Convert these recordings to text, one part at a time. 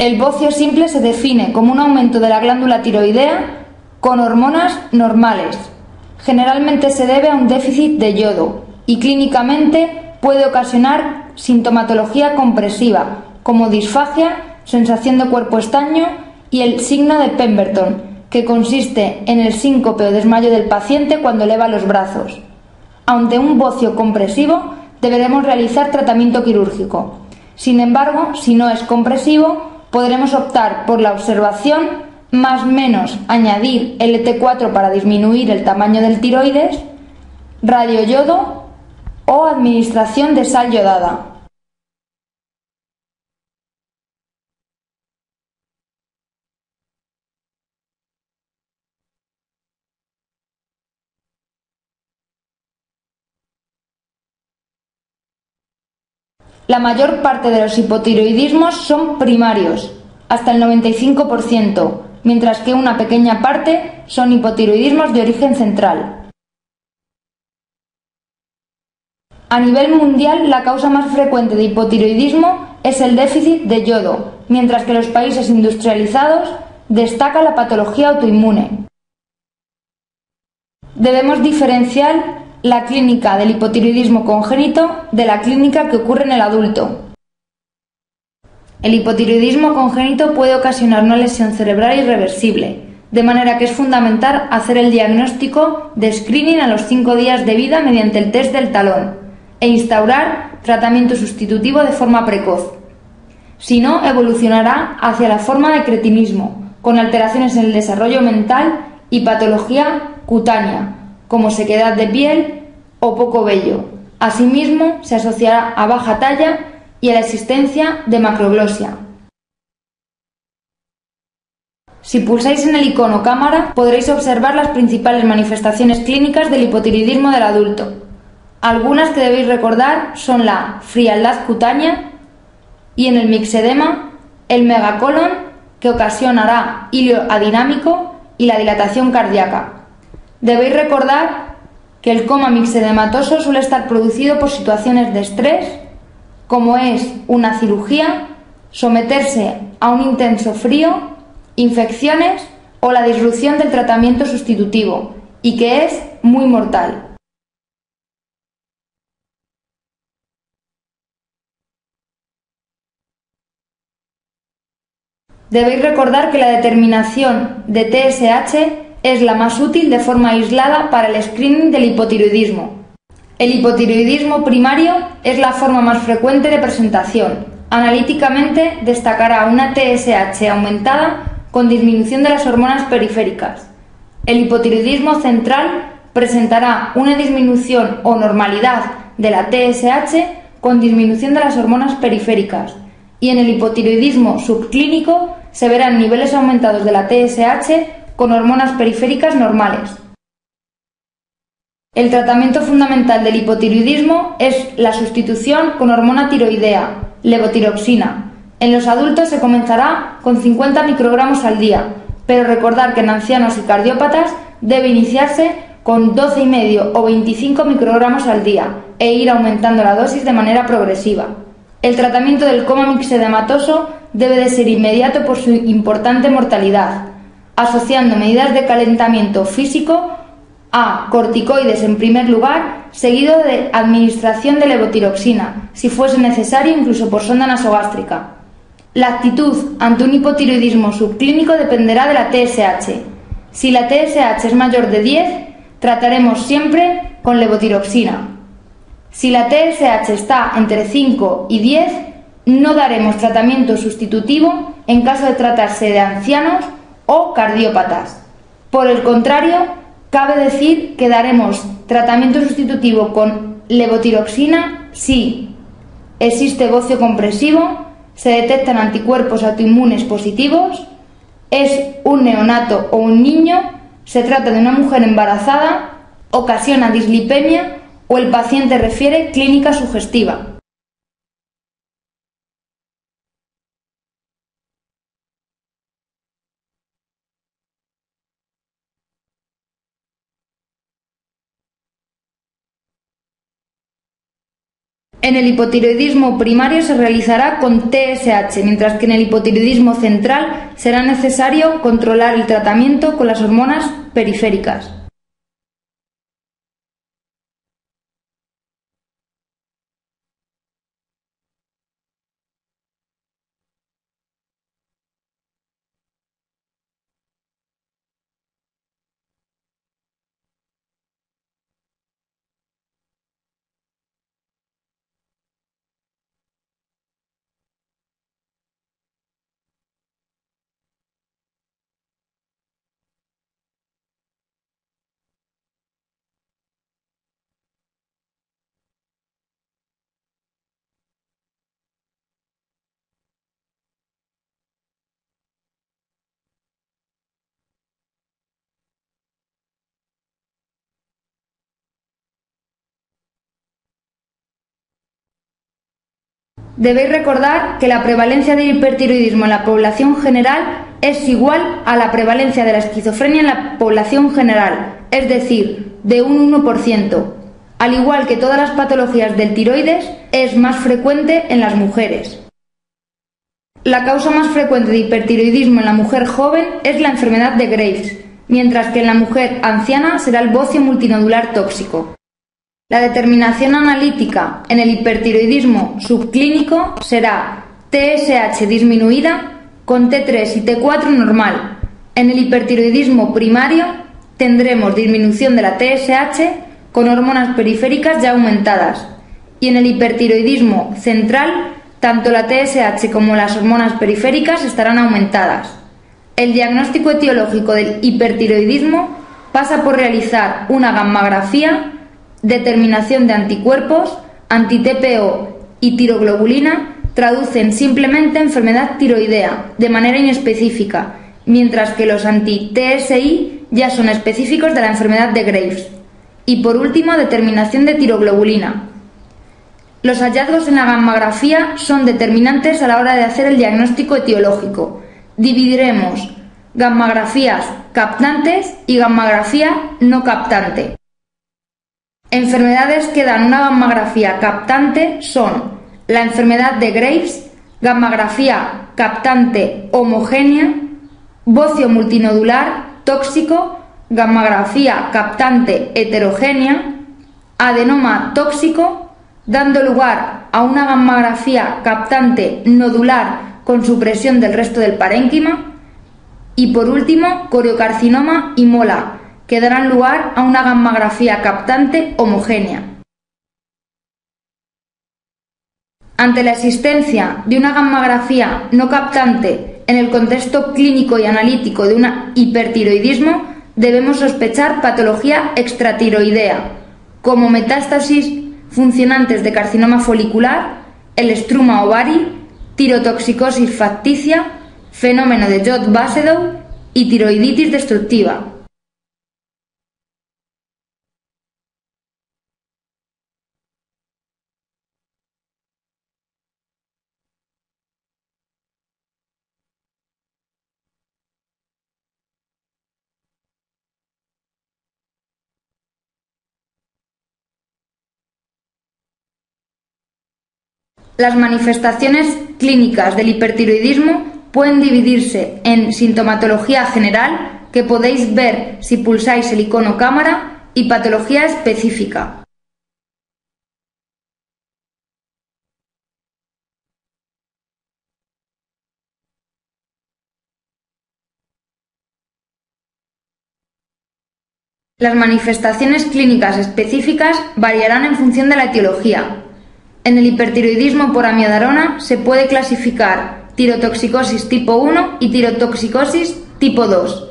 El bocio simple se define como un aumento de la glándula tiroidea con hormonas normales. Generalmente se debe a un déficit de yodo y clínicamente puede ocasionar sintomatología compresiva como disfagia, sensación de cuerpo estaño y el signo de Pemberton, que consiste en el síncope o desmayo del paciente cuando eleva los brazos. Ante un bocio compresivo deberemos realizar tratamiento quirúrgico. Sin embargo, si no es compresivo, podremos optar por la observación, más menos añadir LT4 para disminuir el tamaño del tiroides, radioyodo o administración de sal yodada. La mayor parte de los hipotiroidismos son primarios, hasta el 95%, mientras que una pequeña parte son hipotiroidismos de origen central. A nivel mundial, la causa más frecuente de hipotiroidismo es el déficit de yodo, mientras que en los países industrializados destaca la patología autoinmune. Debemos diferenciar la clínica del hipotiroidismo congénito de la clínica que ocurre en el adulto. El hipotiroidismo congénito puede ocasionar una lesión cerebral irreversible, de manera que es fundamental hacer el diagnóstico de screening a los 5 días de vida mediante el test del talón e instaurar tratamiento sustitutivo de forma precoz. Si no, evolucionará hacia la forma de cretinismo, con alteraciones en el desarrollo mental y patología cutánea, como sequedad de piel o poco vello. Asimismo, se asociará a baja talla y a la existencia de macroglosia. Si pulsáis en el icono cámara, podréis observar las principales manifestaciones clínicas del hipotiroidismo del adulto. Algunas que debéis recordar son la frialdad cutánea y, en el mixedema, el megacolon, que ocasionará íleo adinámico, y la dilatación cardíaca. Debéis recordar que el coma mixedematoso suele estar producido por situaciones de estrés, como es una cirugía, someterse a un intenso frío, infecciones o la disrupción del tratamiento sustitutivo, y que es muy mortal. Debéis recordar que la determinación de TSH es la más útil de forma aislada para el screening del hipotiroidismo. El hipotiroidismo primario es la forma más frecuente de presentación. Analíticamente destacará una TSH aumentada con disminución de las hormonas periféricas. El hipotiroidismo central presentará una disminución o normalidad de la TSH con disminución de las hormonas periféricas. Y en el hipotiroidismo subclínico se verán niveles aumentados de la TSH con hormonas periféricas normales. El tratamiento fundamental del hipotiroidismo es la sustitución con hormona tiroidea, levotiroxina. En los adultos se comenzará con 50 microgramos al día, pero recordar que en ancianos y cardiópatas debe iniciarse con 12,5 o 25 microgramos al día e ir aumentando la dosis de manera progresiva. El tratamiento del coma mixedematoso debe de ser inmediato por su importante mortalidad, asociando medidas de calentamiento físico a corticoides en primer lugar, seguido de administración de levotiroxina, si fuese necesario incluso por sonda nasogástrica. La actitud ante un hipotiroidismo subclínico dependerá de la TSH. Si la TSH es mayor de 10, trataremos siempre con levotiroxina. Si la TSH está entre 5 y 10, no daremos tratamiento sustitutivo en caso de tratarse de ancianos o cardiópatas. Por el contrario, cabe decir que daremos tratamiento sustitutivo con levotiroxina si existe bocio compresivo, se detectan anticuerpos autoinmunes positivos, es un neonato o un niño, se trata de una mujer embarazada, ocasiona dislipemia o el paciente refiere clínica sugestiva. En el hipotiroidismo primario se realizará con TSH, mientras que en el hipotiroidismo central será necesario controlar el tratamiento con las hormonas periféricas. Debéis recordar que la prevalencia del hipertiroidismo en la población general es igual a la prevalencia de la esquizofrenia en la población general, es decir, de un 1%. Al igual que todas las patologías del tiroides, es más frecuente en las mujeres. La causa más frecuente de hipertiroidismo en la mujer joven es la enfermedad de Graves, mientras que en la mujer anciana será el bocio multinodular tóxico. La determinación analítica en el hipertiroidismo subclínico será TSH disminuida con T3 y T4 normal. En el hipertiroidismo primario tendremos disminución de la TSH con hormonas periféricas ya aumentadas. Y en el hipertiroidismo central, tanto la TSH como las hormonas periféricas estarán aumentadas. El diagnóstico etiológico del hipertiroidismo pasa por realizar una gammagrafía, determinación de anticuerpos, anti-TPO y tiroglobulina traducen simplemente enfermedad tiroidea de manera inespecífica, mientras que los anti-TSI ya son específicos de la enfermedad de Graves. Y por último, determinación de tiroglobulina. Los hallazgos en la gammagrafía son determinantes a la hora de hacer el diagnóstico etiológico. Dividiremos gammagrafías captantes y gammagrafía no captante. Enfermedades que dan una gammagrafía captante son la enfermedad de Graves, gammagrafía captante homogénea, bocio multinodular tóxico, gammagrafía captante heterogénea, adenoma tóxico, dando lugar a una gammagrafía captante nodular con supresión del resto del parénquima y por último coriocarcinoma y mola, que darán lugar a una gammagrafía captante homogénea. Ante la existencia de una gammagrafía no captante en el contexto clínico y analítico de un hipertiroidismo, debemos sospechar patología extratiroidea, como metástasis funcionantes de carcinoma folicular, el estruma ovari, tirotoxicosis facticia, fenómeno de Jod-Basedow y tiroiditis destructiva. Las manifestaciones clínicas del hipertiroidismo pueden dividirse en sintomatología general, que podéis ver si pulsáis el icono cámara, y patología específica. Las manifestaciones clínicas específicas variarán en función de la etiología. En el hipertiroidismo por amiodarona se puede clasificar tirotoxicosis tipo 1 y tirotoxicosis tipo 2.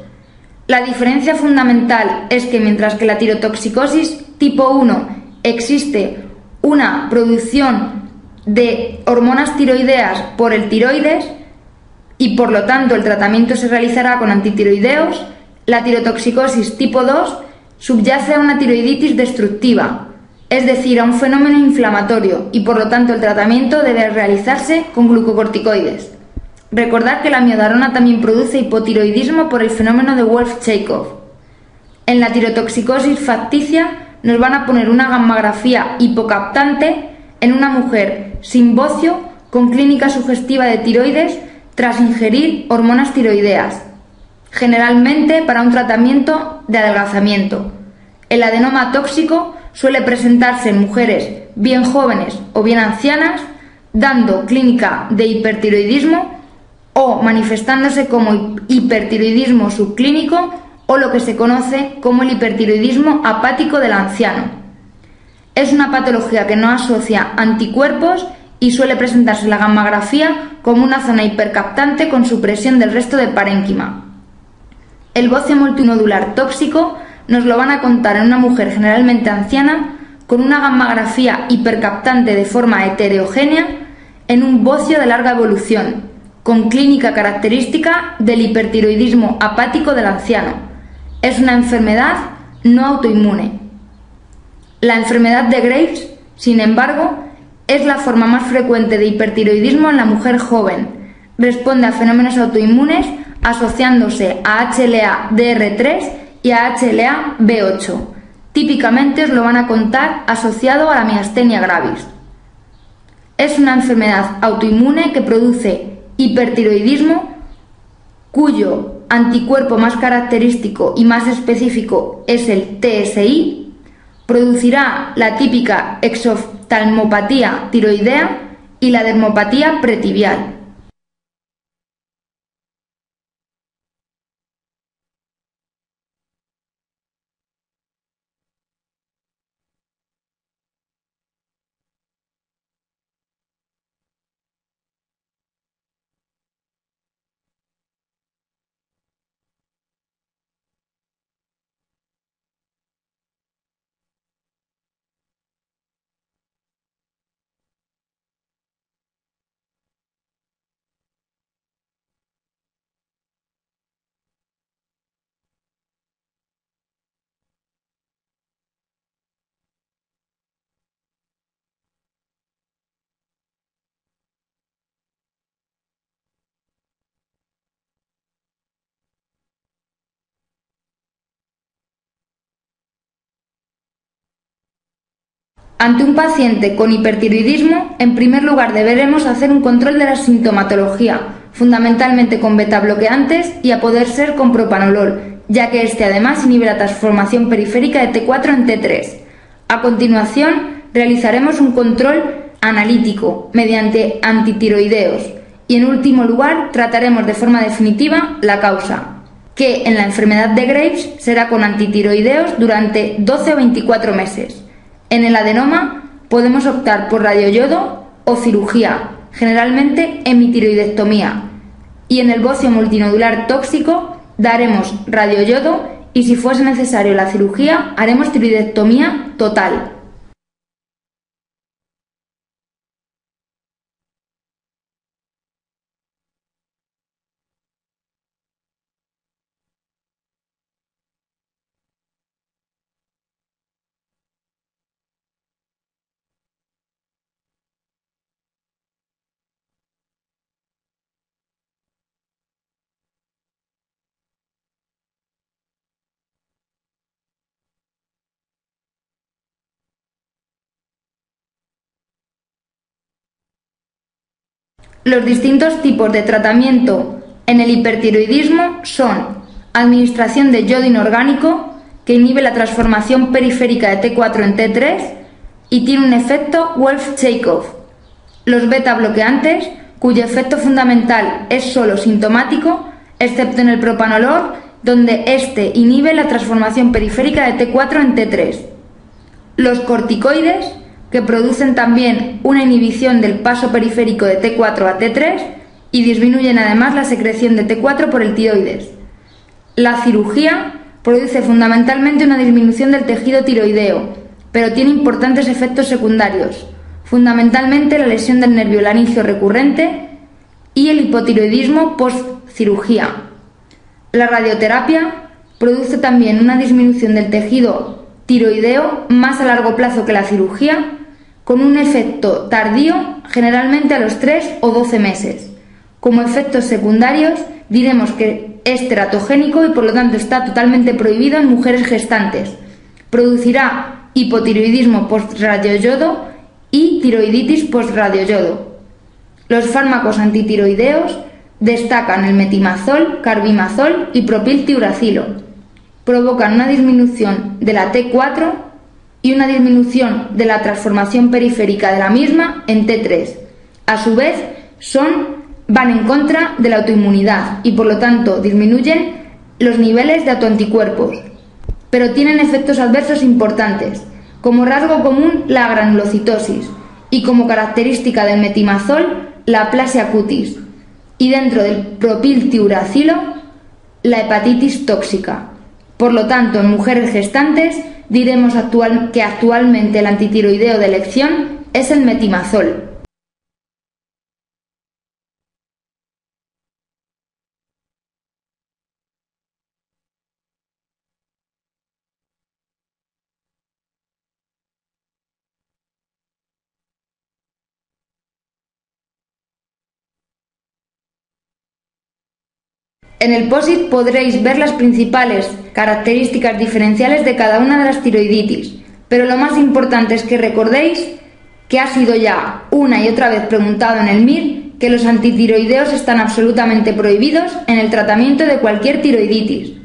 La diferencia fundamental es que mientras que la tirotoxicosis tipo 1 existe una producción de hormonas tiroideas por el tiroides y por lo tanto el tratamiento se realizará con antitiroideos, la tirotoxicosis tipo 2 subyace a una tiroiditis destructiva, es decir, a un fenómeno inflamatorio, y por lo tanto el tratamiento debe realizarse con glucocorticoides. Recordad que la amiodarona también produce hipotiroidismo por el fenómeno de Wolff-Chaikoff. En la tirotoxicosis facticia nos van a poner una gammagrafía hipocaptante en una mujer sin bocio con clínica sugestiva de tiroides tras ingerir hormonas tiroideas, generalmente para un tratamiento de adelgazamiento. El adenoma tóxico suele presentarse en mujeres bien jóvenes o bien ancianas, dando clínica de hipertiroidismo o manifestándose como hipertiroidismo subclínico o lo que se conoce como el hipertiroidismo apático del anciano. Es una patología que no asocia anticuerpos y suele presentarse la gammagrafía como una zona hipercaptante con supresión del resto de parénquima. El bocio multinodular tóxico nos lo van a contar en una mujer generalmente anciana con una gammagrafía hipercaptante de forma heterogénea en un bocio de larga evolución, con clínica característica del hipertiroidismo apático del anciano. Es una enfermedad no autoinmune. La enfermedad de Graves, sin embargo, es la forma más frecuente de hipertiroidismo en la mujer joven. Responde a fenómenos autoinmunes asociándose a HLA-DR3 y a HLA-B8. Típicamente os lo van a contar asociado a la miastenia gravis. Es una enfermedad autoinmune que produce hipertiroidismo, cuyo anticuerpo más característico y más específico es el TSI, producirá la típica exoftalmopatía tiroidea y la dermopatía pretibial. Ante un paciente con hipertiroidismo, en primer lugar deberemos hacer un control de la sintomatología, fundamentalmente con beta-bloqueantes y a poder ser con propanolol, ya que este además inhibe la transformación periférica de T4 en T3. A continuación, realizaremos un control analítico mediante antitiroideos y en último lugar trataremos de forma definitiva la causa, que en la enfermedad de Graves será con antitiroideos durante 12 o 24 meses. En el adenoma podemos optar por radioyodo o cirugía, generalmente hemitiroidectomía. Y en el bocio multinodular tóxico daremos radioyodo y si fuese necesario la cirugía haremos tiroidectomía total. Los distintos tipos de tratamiento en el hipertiroidismo son administración de yodo inorgánico, que inhibe la transformación periférica de T4 en T3 y tiene un efecto Wolff-Chaikoff. Los beta-bloqueantes, cuyo efecto fundamental es solo sintomático, excepto en el propanolol, donde este inhibe la transformación periférica de T4 en T3. Los corticoides, que producen también una inhibición del paso periférico de T4 a T3 y disminuyen además la secreción de T4 por el tiroides. La cirugía produce fundamentalmente una disminución del tejido tiroideo, pero tiene importantes efectos secundarios, fundamentalmente la lesión del nervio laringio recurrente y el hipotiroidismo post-cirugía. La radioterapia produce también una disminución del tejido tiroideo más a largo plazo que la cirugía, con un efecto tardío, generalmente a los 3 o 12 meses. Como efectos secundarios, diremos que es teratogénico y por lo tanto está totalmente prohibido en mujeres gestantes. Producirá hipotiroidismo post-radioyodo y tiroiditis post-radioyodo. Los fármacos antitiroideos destacan el metimazol, carbimazol y propiltiuracilo. Provocan una disminución de la T4 y una disminución de la transformación periférica de la misma en T3. A su vez, van en contra de la autoinmunidad y por lo tanto disminuyen los niveles de autoanticuerpos, pero tienen efectos adversos importantes, como rasgo común la granulocitosis y como característica del metimazol la aplasia cutis y dentro del propiltiuracilo la hepatitis tóxica. Por lo tanto, en mujeres gestantes diremos que actualmente el antitiroideo de elección es el metimazol. En el POSIT podréis ver las principales características diferenciales de cada una de las tiroiditis, pero lo más importante es que recordéis que ha sido ya una y otra vez preguntado en el MIR que los antitiroideos están absolutamente prohibidos en el tratamiento de cualquier tiroiditis.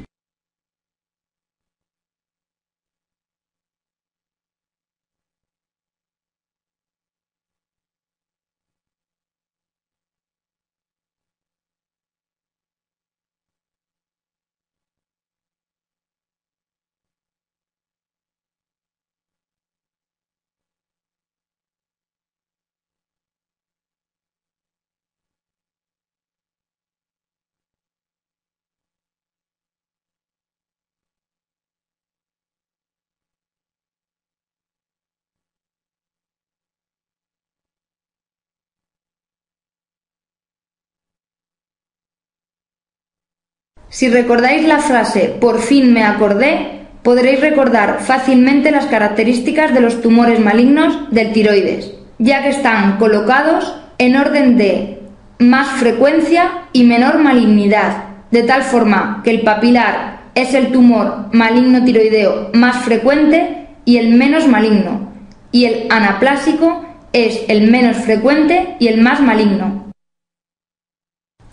Si recordáis la frase "por fin me acordé", podréis recordar fácilmente las características de los tumores malignos del tiroides, ya que están colocados en orden de más frecuencia y menor malignidad, de tal forma que el papilar es el tumor maligno tiroideo más frecuente y el menos maligno, y el anaplásico es el menos frecuente y el más maligno.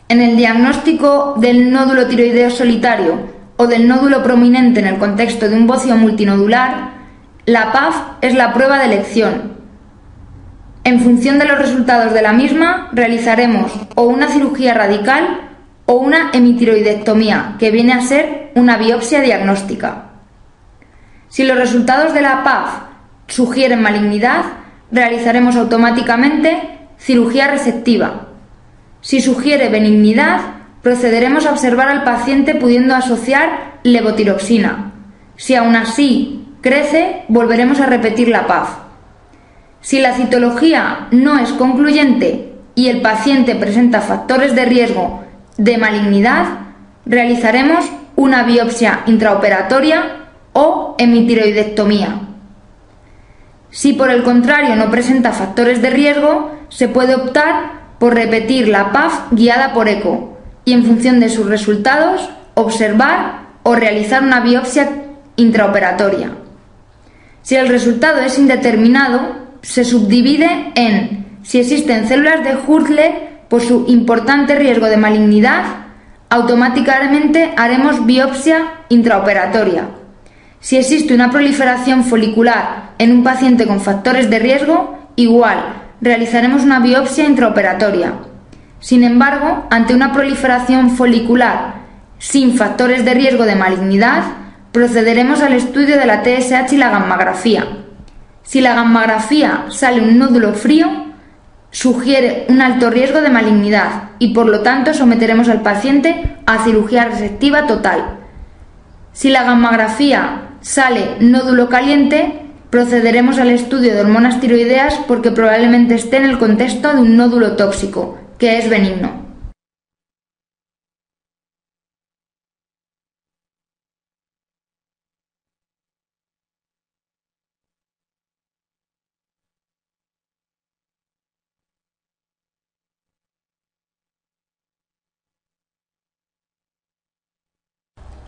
En el diagnóstico del nódulo tiroideo solitario o del nódulo prominente en el contexto de un bocio multinodular, la PAF es la prueba de elección. En función de los resultados de la misma, realizaremos o una cirugía radical o una hemitiroidectomía, que viene a ser una biopsia diagnóstica. Si los resultados de la PAF sugieren malignidad, realizaremos automáticamente cirugía resectiva. Si sugiere benignidad, procederemos a observar al paciente pudiendo asociar levotiroxina. Si aún así crece, volveremos a repetir la PAF. Si la citología no es concluyente y el paciente presenta factores de riesgo de malignidad, realizaremos una biopsia intraoperatoria o hemitiroidectomía. Si por el contrario no presenta factores de riesgo, se puede optar por repetir la PAF guiada por eco y en función de sus resultados observar o realizar una biopsia intraoperatoria. Si el resultado es indeterminado, se subdivide en si existen células de Hurtler por su importante riesgo de malignidad, automáticamente haremos biopsia intraoperatoria. Si existe una proliferación folicular en un paciente con factores de riesgo, igual, realizaremos una biopsia intraoperatoria. Sin embargo, ante una proliferación folicular sin factores de riesgo de malignidad, procederemos al estudio de la TSH y la gammagrafía. Si la gammagrafía sale un nódulo frío, sugiere un alto riesgo de malignidad y por lo tanto someteremos al paciente a cirugía resectiva total. Si la gammagrafía sale nódulo caliente, procederemos al estudio de hormonas tiroideas porque probablemente esté en el contexto de un nódulo tóxico, que es benigno.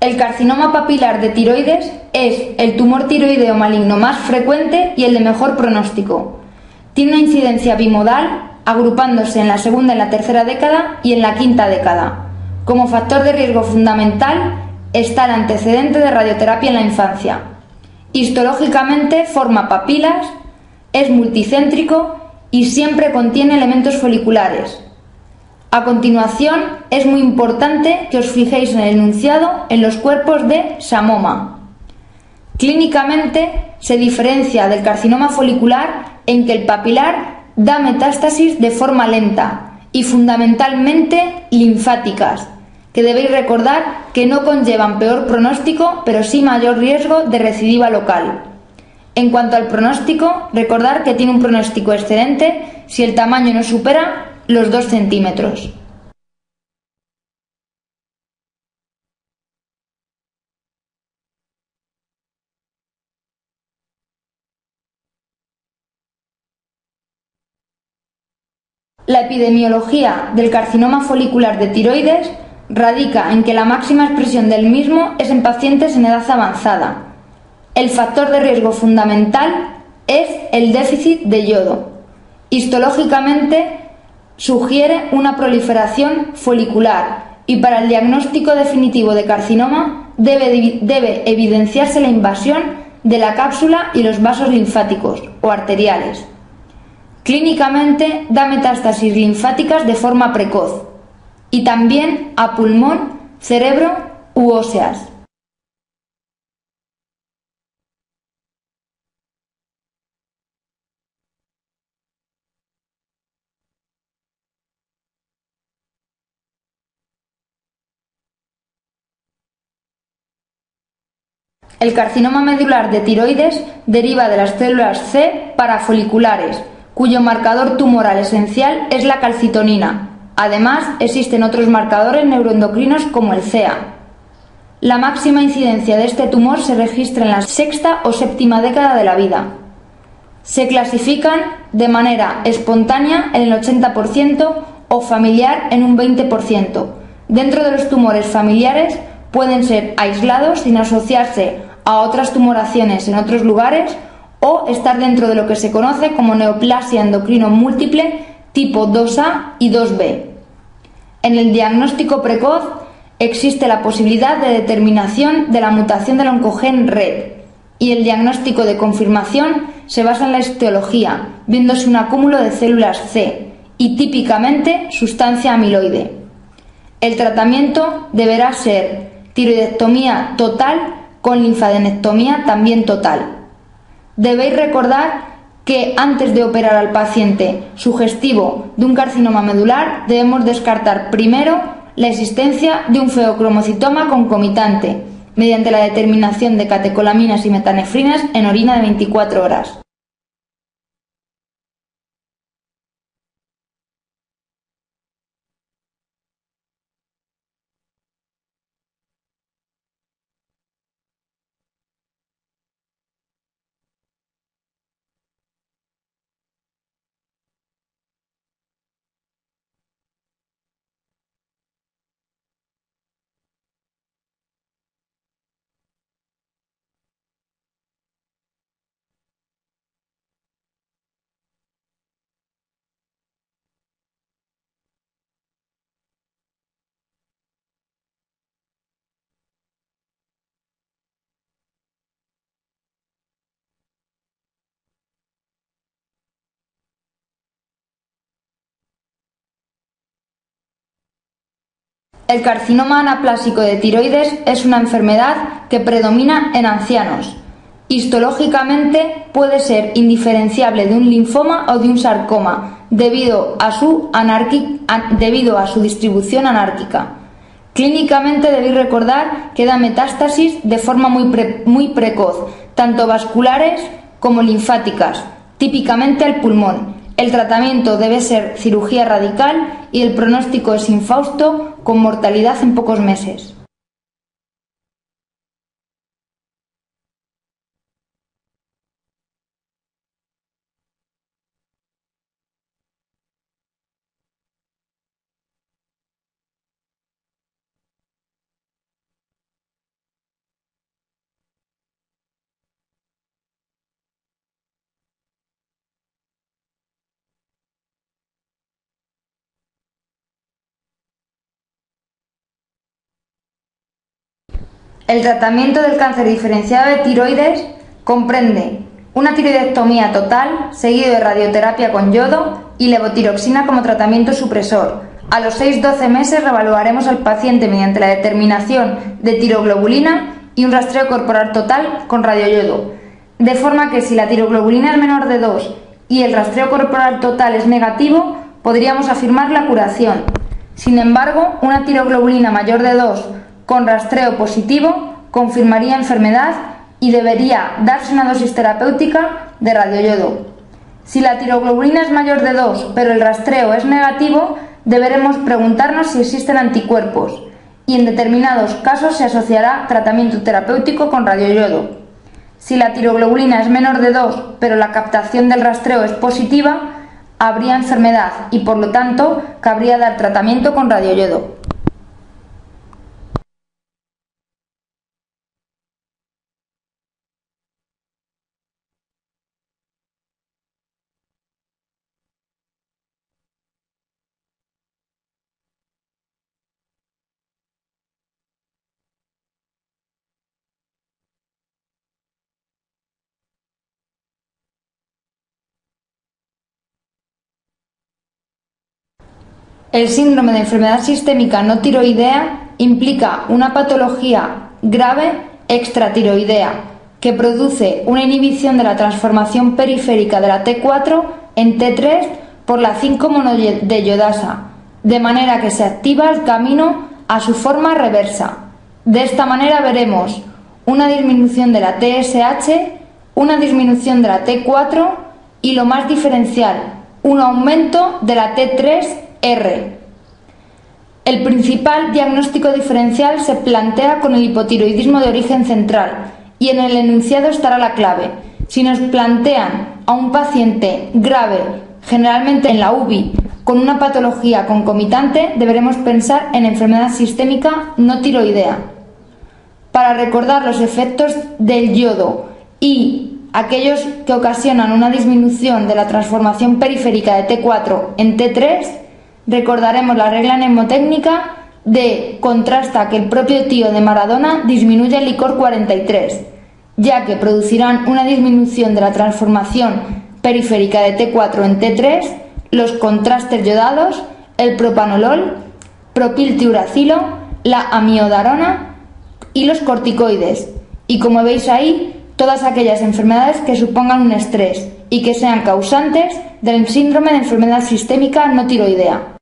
El carcinoma papilar de tiroides es el tumor tiroideo maligno más frecuente y el de mejor pronóstico. Tiene una incidencia bimodal, agrupándose en la segunda y la tercera década y en la quinta década. Como factor de riesgo fundamental está el antecedente de radioterapia en la infancia. Histológicamente forma papilas, es multicéntrico y siempre contiene elementos foliculares. A continuación, es muy importante que os fijéis en el enunciado en los cuerpos de samoma. Clínicamente se diferencia del carcinoma folicular en que el papilar da metástasis de forma lenta y fundamentalmente linfáticas, que debéis recordar que no conllevan peor pronóstico, pero sí mayor riesgo de recidiva local. En cuanto al pronóstico, recordar que tiene un pronóstico excelente si el tamaño no supera los 2 centímetros. La epidemiología del carcinoma folicular de tiroides radica en que la máxima expresión del mismo es en pacientes en edad avanzada. El factor de riesgo fundamental es el déficit de yodo. Histológicamente, sugiere una proliferación folicular y para el diagnóstico definitivo de carcinoma debe evidenciarse la invasión de la cápsula y los vasos linfáticos o arteriales. Clínicamente da metástasis linfáticas de forma precoz y también a pulmón, cerebro u óseas. El carcinoma medular de tiroides deriva de las células C parafoliculares, cuyo marcador tumoral esencial es la calcitonina. Además, existen otros marcadores neuroendocrinos como el CEA. La máxima incidencia de este tumor se registra en la sexta o séptima década de la vida. Se clasifican de manera espontánea en el 80% o familiar en un 20%. Dentro de los tumores familiares pueden ser aislados sin asociarse a otras tumoraciones en otros lugares o estar dentro de lo que se conoce como neoplasia endocrino múltiple tipo 2A y 2B. En el diagnóstico precoz existe la posibilidad de determinación de la mutación del oncogen RET y el diagnóstico de confirmación se basa en la histología, viéndose un acúmulo de células C y típicamente sustancia amiloide. El tratamiento deberá ser tiroidectomía total con linfadenectomía también total. Debéis recordar que antes de operar al paciente sugestivo de un carcinoma medular debemos descartar primero la existencia de un feocromocitoma concomitante mediante la determinación de catecolaminas y metanefrinas en orina de 24 horas. El carcinoma anaplásico de tiroides es una enfermedad que predomina en ancianos. Histológicamente puede ser indiferenciable de un linfoma o de un sarcoma debido a su distribución anárquica. Clínicamente debéis recordar que da metástasis de forma muy precoz, tanto vasculares como linfáticas, típicamente al pulmón. El tratamiento debe ser cirugía radical y el pronóstico es infausto, con mortalidad en pocos meses. El tratamiento del cáncer diferenciado de tiroides comprende una tiroidectomía total, seguido de radioterapia con yodo y levotiroxina como tratamiento supresor. A los 6-12 meses reevaluaremos al paciente mediante la determinación de tiroglobulina y un rastreo corporal total con radioyodo. De forma que si la tiroglobulina es menor de 2 y el rastreo corporal total es negativo, podríamos afirmar la curación. Sin embargo, una tiroglobulina mayor de 2 con rastreo positivo confirmaría enfermedad y debería darse una dosis terapéutica de radioyodo. Si la tiroglobulina es mayor de 2 pero el rastreo es negativo, deberemos preguntarnos si existen anticuerpos y en determinados casos se asociará tratamiento terapéutico con radioyodo. Si la tiroglobulina es menor de 2 pero la captación del rastreo es positiva, habría enfermedad y por lo tanto cabría dar tratamiento con radioyodo. El síndrome de enfermedad sistémica no tiroidea implica una patología grave extratiroidea que produce una inhibición de la transformación periférica de la T4 en T3 por la 5-monodeyodasa, de manera que se activa el camino a su forma reversa. De esta manera veremos una disminución de la TSH, una disminución de la T4 y, lo más diferencial, un aumento de la T3 R. El principal diagnóstico diferencial se plantea con el hipotiroidismo de origen central y en el enunciado estará la clave. Si nos plantean a un paciente grave, generalmente en la UBI, con una patología concomitante, deberemos pensar en enfermedad sistémica no tiroidea. Para recordar los efectos del yodo y aquellos que ocasionan una disminución de la transformación periférica de T4 en T3, recordaremos la regla mnemotécnica de contrasta que el propio tío de Maradona disminuye el licor 43, ya que producirán una disminución de la transformación periférica de T4 en T3, los contrastes yodados, el propanolol, propiltiuracilo, la amiodarona y los corticoides. Y como veis ahí, todas aquellas enfermedades que supongan un estrés y que sean causantes del síndrome de enfermedad sistémica no tiroidea.